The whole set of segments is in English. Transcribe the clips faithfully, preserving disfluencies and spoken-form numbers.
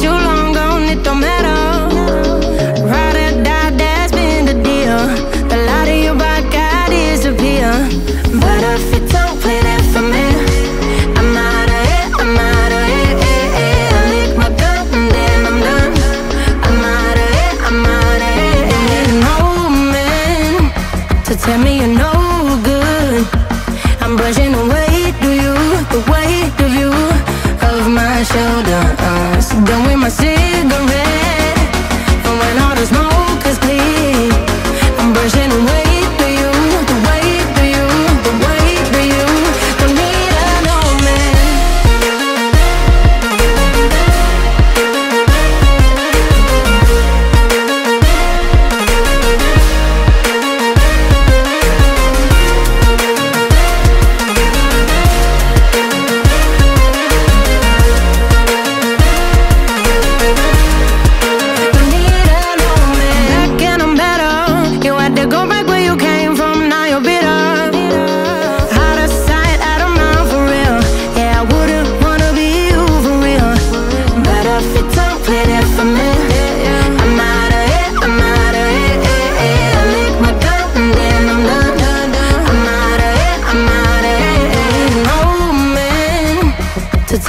too long gone, it don't matter. Ride or die, that's been the deal. The light of your body got disappear. But if you don't play that for me, I'm out of it, I'm out of it, eh, eh. I lick my gun and then I'm done. I'm out of it, I'm out of it, eh. I need an old man to tell me you're no good. I'm brushing away, do you, the weight of you, of my shoulder. Done with my cigarette, and when all the smoke is clear, I'm brushing away for you, the weight for you, the weight for you. Don't need an old man.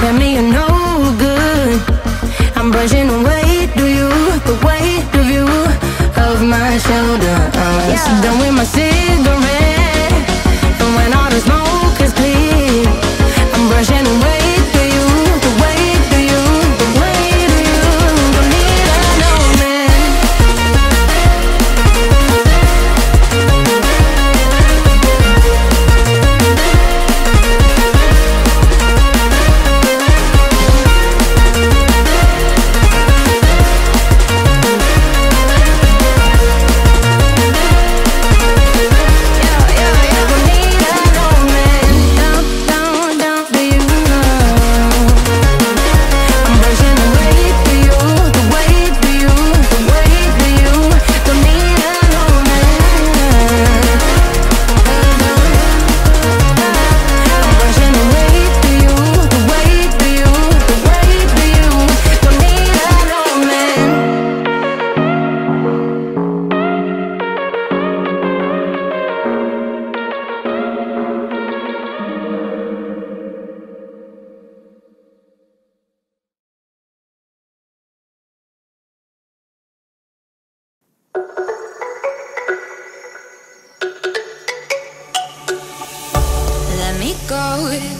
Tell me you're no good. I'm brushing away, do you, the weight of you, of my shoulders, yeah. Done with my cigarette, and when all the smoke is clear, I'm brushing away.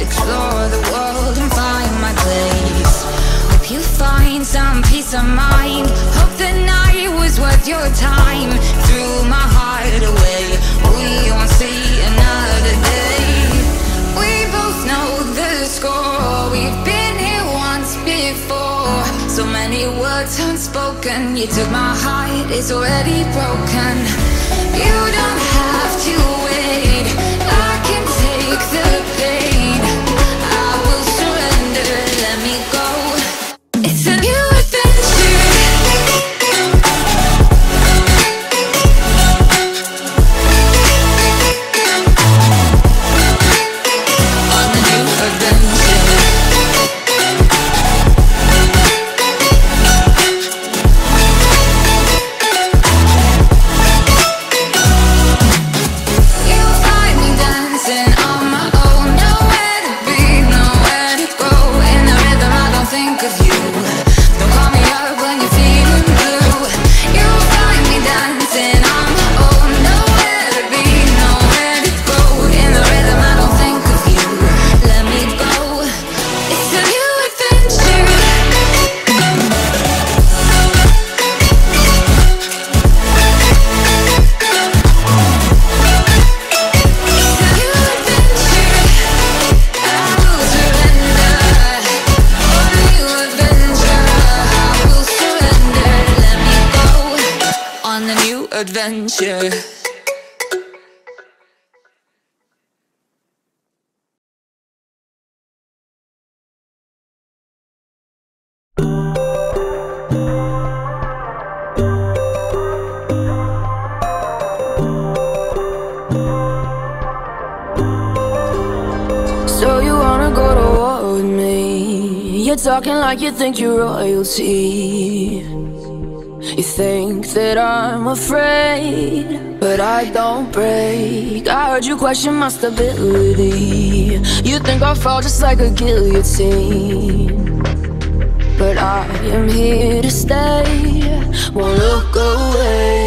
Explore the world and find my place. Hope you find some peace of mind. Hope the night was worth your time. Threw my heart away, we won't see another day. We both know the score, we've been here once before. So many words unspoken, you took my heart, it's already broken. You don't have to wait, I can take the pain. I will surrender, let me go adventure. So you wanna go to war with me? You're talking like you think you're royalty. You think that I'm afraid, but I don't break. I heard you question my stability. You think I'll fall just like a guillotine, but I am here to stay. Won't look away.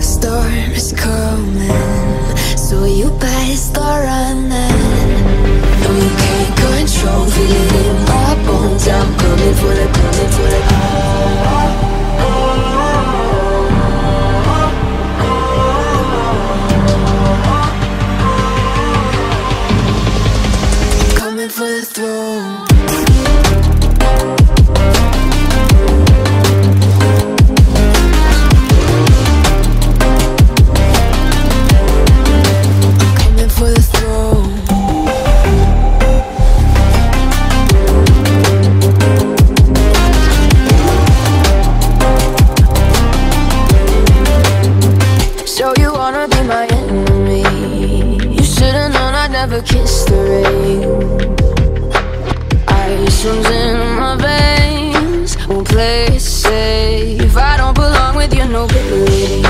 The storm is coming, so you better start running. No, you can't control it in my bones. I'm coming for the, coming for the. Coming for the throne. Kiss the rain. Ice runs in my veins. Won't play it safe. I don't belong with your nobility.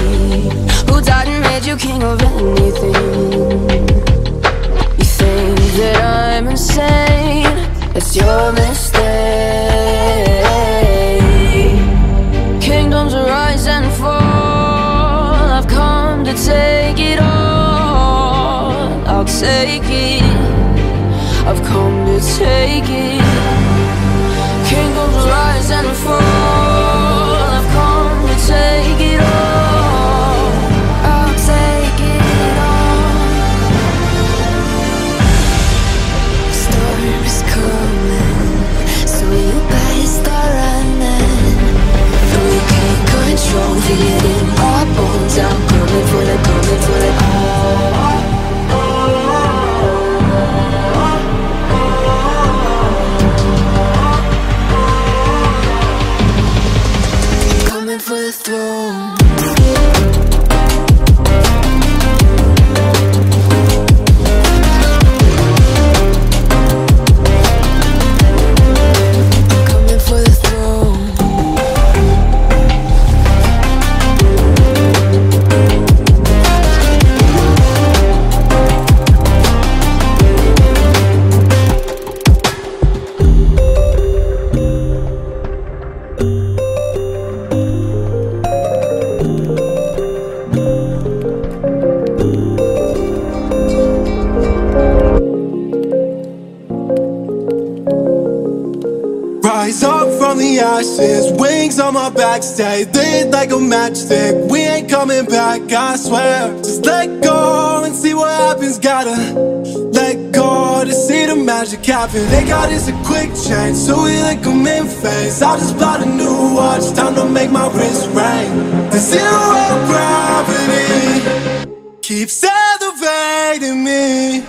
Who died and made you king of anything? You think that I'm insane? That's your mistake. Kingdoms rise and fall. I've come to take it all. I'll take it, I've come to take it. Kingdoms rise and fall, I've come to take it all. I'll take it all. The storm is coming, so you better start running. No, you can't control it in my bones. I'm coming for the, coming for the all. For the throne. Ashes, wings on my back, stay lit like a matchstick. We ain't coming back, I swear. Just let go and see what happens. Gotta let go to see the magic happen. They got us a quick change, so we like I'm in phase. I just bought a new watch, time to make my wrist ring. The zero gravity keeps elevating me.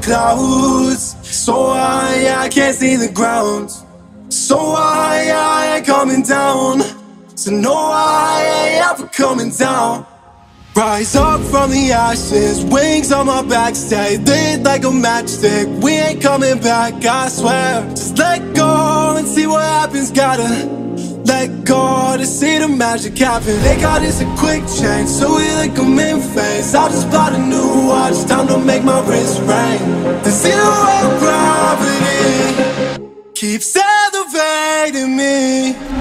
Clouds, so high I can't see the ground. So high I ain't coming down. So no, I ain't ever coming down. Rise up from the ashes, wings on my back, stay lit like a matchstick. We ain't coming back, I swear. Just let go and see what happens. Gotta let go to see the magic happen. They got us a quick change, so we like I'm in phase. I just bought a new watch, time to make my wrist ring. The zero gravity keeps elevating me.